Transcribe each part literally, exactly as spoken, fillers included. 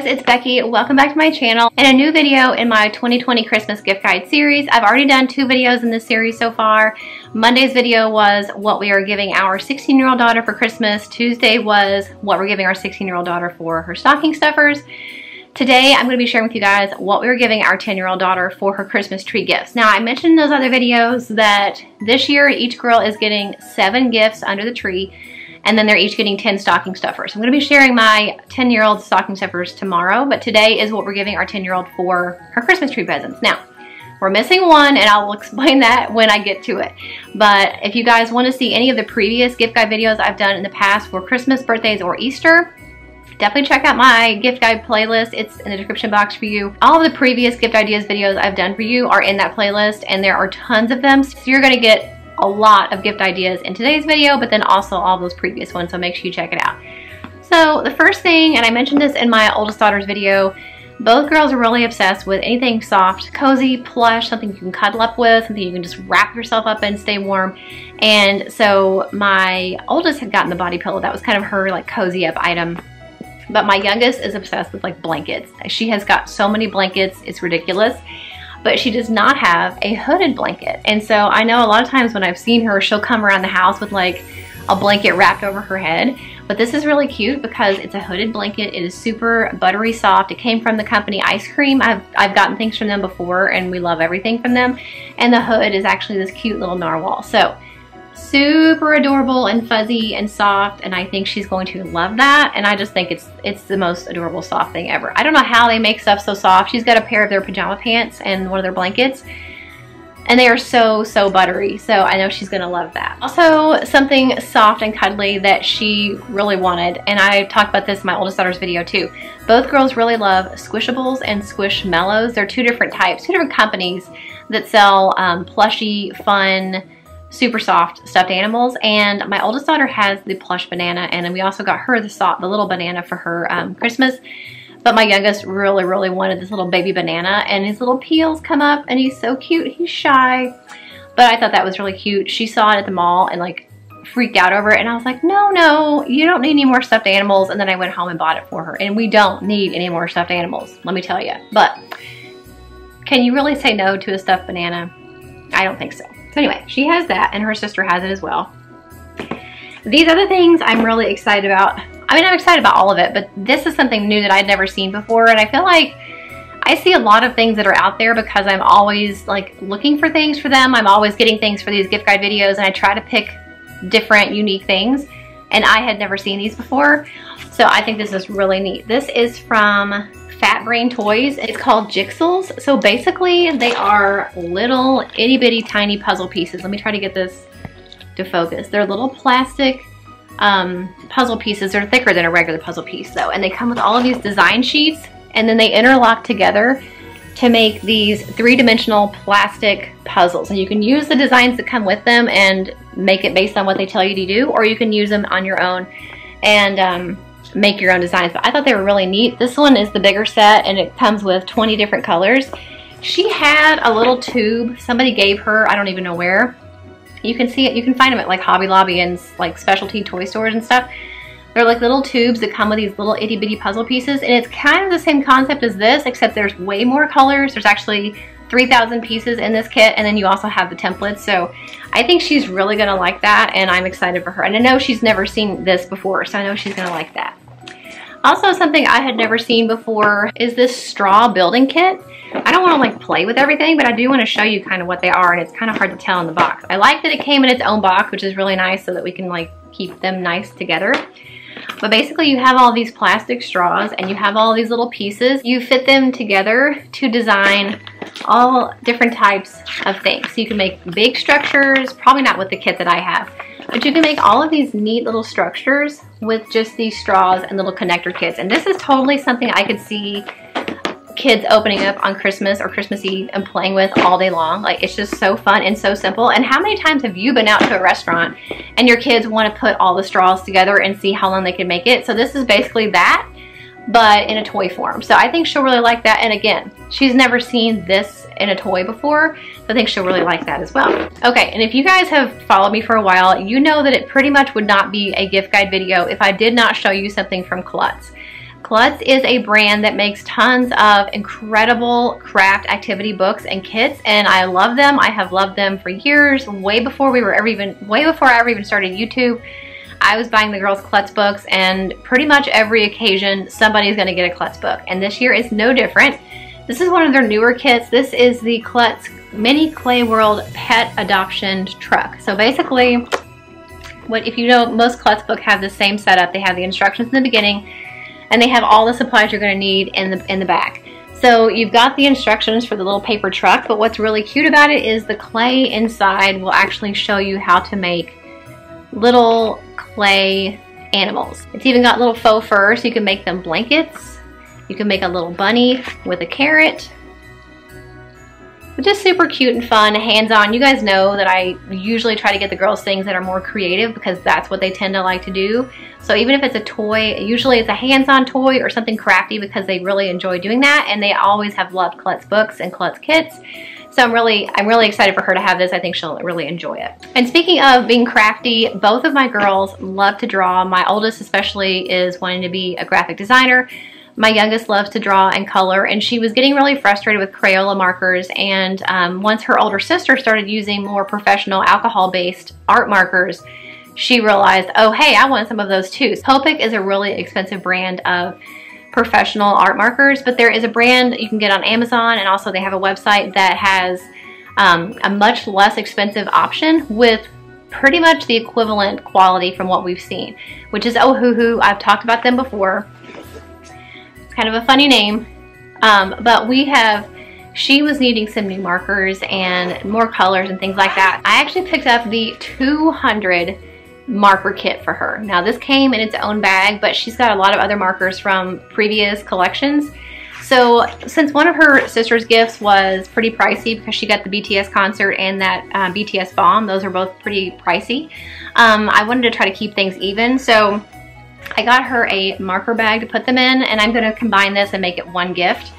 guys, it's Becky. Welcome back to my channel and a new video in my twenty twenty Christmas gift guide series. I've already done two videos in this series so far. Monday's video was what we are giving our sixteen year old daughter for Christmas. Tuesday was what we're giving our sixteen year old daughter for her stocking stuffers. Today, I'm going to be sharing with you guys what we were giving our ten year old daughter for her Christmas tree gifts. Now, I mentioned in those other videos that this year each girl is getting seven gifts under the tree, and then they're each getting ten stocking stuffers. I'm going to be sharing my ten year old stocking stuffers tomorrow, but today is what we're giving our ten year old for her Christmas tree presents. Now, we're missing one, and I will explain that when I get to it. But if you guys want to see any of the previous gift guide videos I've done in the past for Christmas, birthdays, or Easter, definitely check out my gift guide playlist. It's in the description box for you. All of the previous gift ideas videos I've done for you are in that playlist, and there are tons of them. So you're going to get a lot of gift ideas in today's video, but then also all those previous ones, so make sure you check it out. So the first thing, and I mentioned this in my oldest daughter's video, both girls are really obsessed with anything soft, cozy, plush, something you can cuddle up with, something you can just wrap yourself up in, stay warm. And so my oldest had gotten the body pillow. That was kind of her like cozy up item. But my youngest is obsessed with like blankets. She has got so many blankets, it's ridiculous. But she does not have a hooded blanket. And so I know a lot of times when I've seen her, she'll come around the house with like a blanket wrapped over her head. But this is really cute because it's a hooded blanket. It is super buttery soft. It came from the company IScream. I've, I've gotten things from them before, and we love everything from them. And the hood is actually this cute little narwhal. So super adorable and fuzzy and soft, and I think she's going to love that. And I just think it's it's the most adorable soft thing ever. I don't know how they make stuff so soft. She's got a pair of their pajama pants and one of their blankets, and they are so so buttery, so I know she's gonna love that. Also, something soft and cuddly that she really wanted, and I talked about this in my oldest daughter's video too. Both girls really love Squishables and Squishmallows. They're two different types, two different companies that sell um, plushy, fun, super soft stuffed animals, and my oldest daughter has the plush banana, and then we also got her the soft, the little banana for her um, Christmas. But my youngest really, really wanted this little baby banana, and his little peels come up, and he's so cute. He's shy, but I thought that was really cute. She saw it at the mall and like freaked out over it, and I was like, no, no, you don't need any more stuffed animals. And then I went home and bought it for her, and we don't need any more stuffed animals, let me tell you. But can you really say no to a stuffed banana? I don't think so. So anyway, she has that, and her sister has it as well. These other things I'm really excited about. I mean, I'm excited about all of it, but this is something new that I'd never seen before, and I feel like I see a lot of things that are out there because I'm always like looking for things for them. I'm always getting things for these gift guide videos, and I try to pick different, unique things, and I had never seen these before, so I think this is really neat. This is from Fat Brain Toys. It's called Jixels. So basically they are little itty bitty tiny puzzle pieces. Let me try to get this to focus. They're little plastic um, puzzle pieces. They're thicker than a regular puzzle piece though. And they come with all of these design sheets, and then they interlock together to make these three-dimensional plastic puzzles. And you can use the designs that come with them and make it based on what they tell you to do, or you can use them on your own and um, make your own designs. But I thought they were really neat. This one is the bigger set, and it comes with twenty different colors. She had a little tube somebody gave her, I don't even know where. You can see it, you can find them at like Hobby Lobby and like specialty toy stores and stuff. They're like little tubes that come with these little itty bitty puzzle pieces, and it's kind of the same concept as this, except there's way more colors. There's actually three thousand pieces in this kit, and then you also have the templates. So I think she's really gonna like that, and I'm excited for her. And I know she's never seen this before, so I know she's gonna like that. Also, something I had never seen before is this straw building kit. I don't wanna like play with everything, but I do wanna show you kind of what they are, and it's kind of hard to tell in the box. I like that it came in its own box, which is really nice so that we can like keep them nice together. But basically you have all these plastic straws, and you have all these little pieces. You fit them together to design all different types of things. So you can make big structures, probably not with the kit that I have, but you can make all of these neat little structures with just these straws and little connector kits. And this is totally something I could see kids opening up on Christmas or Christmas Eve and playing with all day long. Like, it's just so fun and so simple. And how many times have you been out to a restaurant and your kids want to put all the straws together and see how long they can make it? So this is basically that, but in a toy form. So I think she'll really like that. And again, she's never seen this in a toy before, so I think she'll really like that as well. Okay, and if you guys have followed me for a while, you know that it pretty much would not be a gift guide video if I did not show you something from Klutz. Klutz is a brand that makes tons of incredible craft activity books and kits, and I love them. I have loved them for years, way before we were ever even, way before I ever even started YouTube. I was buying the girls Klutz books, and pretty much every occasion somebody's gonna get a Klutz book, and this year is no different. This is one of their newer kits. This is the Klutz Mini Clay World Pet Adoption Truck. So basically, what if you know, most Klutz books have the same setup. They have the instructions in the beginning, and they have all the supplies you're gonna need in the, in the back. So you've got the instructions for the little paper truck, but what's really cute about it is the clay inside will actually show you how to make little clay animals. It's even got little faux fur, so you can make them blankets. You can make a little bunny with a carrot. It's just super cute and fun, hands-on. You guys know that I usually try to get the girls things that are more creative because that's what they tend to like to do. So even if it's a toy, usually it's a hands-on toy or something crafty because they really enjoy doing that, and they always have loved Klutz books and Klutz kits. So I'm really, I'm really excited for her to have this. I think she'll really enjoy it. And speaking of being crafty, both of my girls love to draw. My oldest especially is wanting to be a graphic designer. My youngest loves to draw and color, and she was getting really frustrated with Crayola markers, and um, once her older sister started using more professional alcohol-based art markers, she realized, oh hey, I want some of those too. Popic is a really expensive brand of professional art markers, but there is a brand that you can get on Amazon, and also they have a website that has um, a much less expensive option with pretty much the equivalent quality from what we've seen, which is Ohuhu. I've talked about them before. Kind of a funny name, um, but we have, she was needing some new markers and more colors and things like that. I actually picked up the two hundred marker kit for her. Now this came in its own bag, but she's got a lot of other markers from previous collections. So since one of her sister's gifts was pretty pricey because she got the B T S concert and that uh, B T S bomb, those are both pretty pricey, um, I wanted to try to keep things even. So I got her a marker bag to put them in, and I'm going to combine this and make it one gift.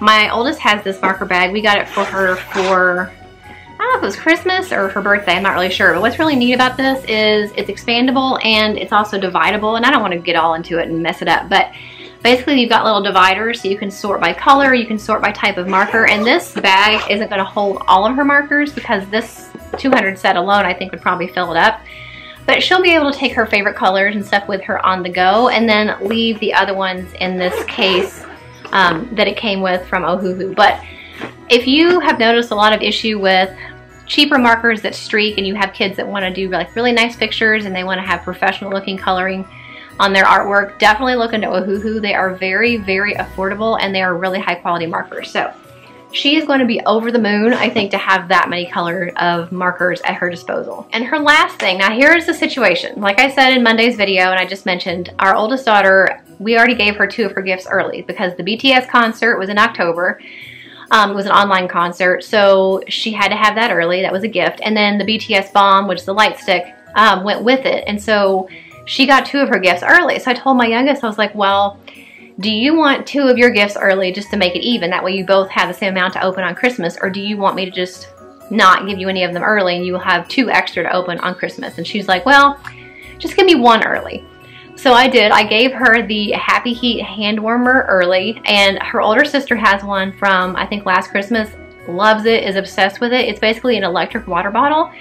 My oldest has this marker bag. We got it for her for, I don't know if it was Christmas or her birthday, I'm not really sure. But what's really neat about this is it's expandable and it's also dividable, and I don't want to get all into it and mess it up, but basically you've got little dividers so you can sort by color, you can sort by type of marker, and this bag isn't going to hold all of her markers because this two hundred set alone I think would probably fill it up. But she'll be able to take her favorite colors and stuff with her on the go, and then leave the other ones in this case um, that it came with from Ohuhu. But if you have noticed a lot of issue with cheaper markers that streak, and you have kids that want to do like really nice pictures and they want to have professional looking coloring on their artwork, definitely look into Ohuhu. They are very, very affordable, and they are really high quality markers. So she is going to be over the moon, I think, to have that many colors of markers at her disposal. And her last thing, now here's the situation. Like I said in Monday's video, and I just mentioned, our oldest daughter, we already gave her two of her gifts early because the B T S concert was in October. Um, it was an online concert, so she had to have that early. That was a gift. And then the B T S bomb, which is the light stick, um, went with it. And so she got two of her gifts early. So I told my youngest, I was like, well, do you want two of your gifts early just to make it even? That way you both have the same amount to open on Christmas, or do you want me to just not give you any of them early and you will have two extra to open on Christmas? And she's like, well, just give me one early. So I did. I gave her the Happy Heat hand warmer early, and her older sister has one from, I think, last Christmas, loves it, is obsessed with it. It's basically an electric water bottle.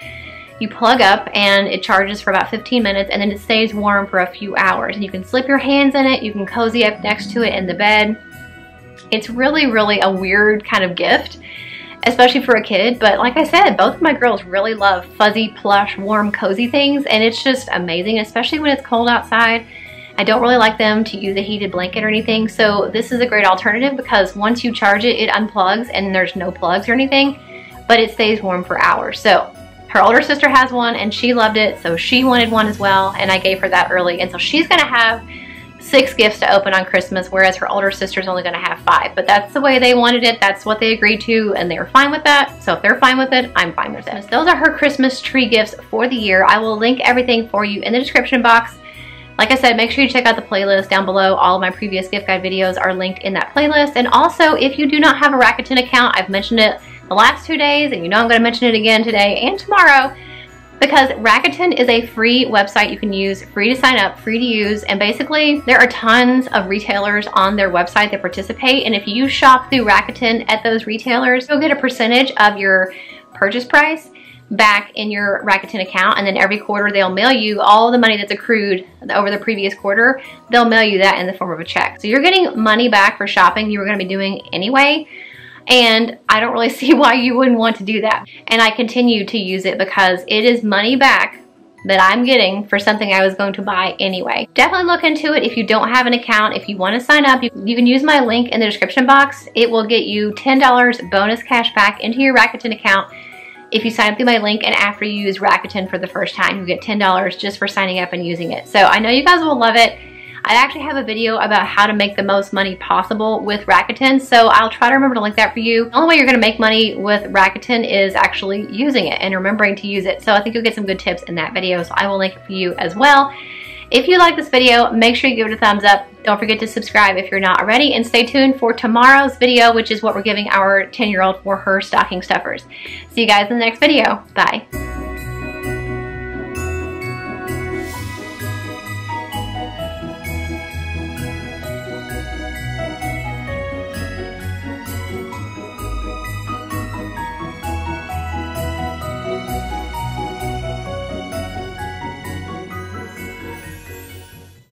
You plug up and it charges for about fifteen minutes, and then it stays warm for a few hours, and you can slip your hands in it, you can cozy up next to it in the bed. It's really, really a weird kind of gift, especially for a kid, but like I said, both of my girls really love fuzzy, plush, warm, cozy things, and it's just amazing, especially when it's cold outside. I don't really like them to use a heated blanket or anything, so this is a great alternative because once you charge it, it unplugs, and there's no plugs or anything, but it stays warm for hours. So her older sister has one and she loved it, so she wanted one as well, and I gave her that early. And so she's gonna have six gifts to open on Christmas, whereas her older sister's only gonna have five. But that's the way they wanted it, that's what they agreed to, and they were fine with that. So if they're fine with it, I'm fine with it. Those are her Christmas tree gifts for the year. I will link everything for you in the description box. Like I said, make sure you check out the playlist down below. All of my previous gift guide videos are linked in that playlist. And also, if you do not have a Rakuten account, I've mentioned it the last two days, and you know I'm going to mention it again today and tomorrow, because Rakuten is a free website you can use, free to sign up, free to use, and basically there are tons of retailers on their website that participate, and if you shop through Rakuten at those retailers, you'll get a percentage of your purchase price back in your Rakuten account, and then every quarter they'll mail you all the money that's accrued over the previous quarter. They'll mail you that in the form of a check. So you're getting money back for shopping you were going to be doing anyway, and I don't really see why you wouldn't want to do that. And I continue to use it because it is money back that I'm getting for something I was going to buy anyway. Definitely look into it if you don't have an account. If you want to sign up, you, you can use my link in the description box. It will get you ten dollars bonus cash back into your Rakuten account if you sign up through my link, and after you use Rakuten for the first time, you get ten dollars just for signing up and using it. So I know you guys will love it. I actually have a video about how to make the most money possible with Rakuten, so I'll try to remember to link that for you. The only way you're going to make money with Rakuten is actually using it and remembering to use it, so I think you'll get some good tips in that video, so I will link it for you as well. If you like this video, make sure you give it a thumbs up. Don't forget to subscribe if you're not already, and stay tuned for tomorrow's video, which is what we're giving our ten-year-old for her stocking stuffers. See you guys in the next video. Bye.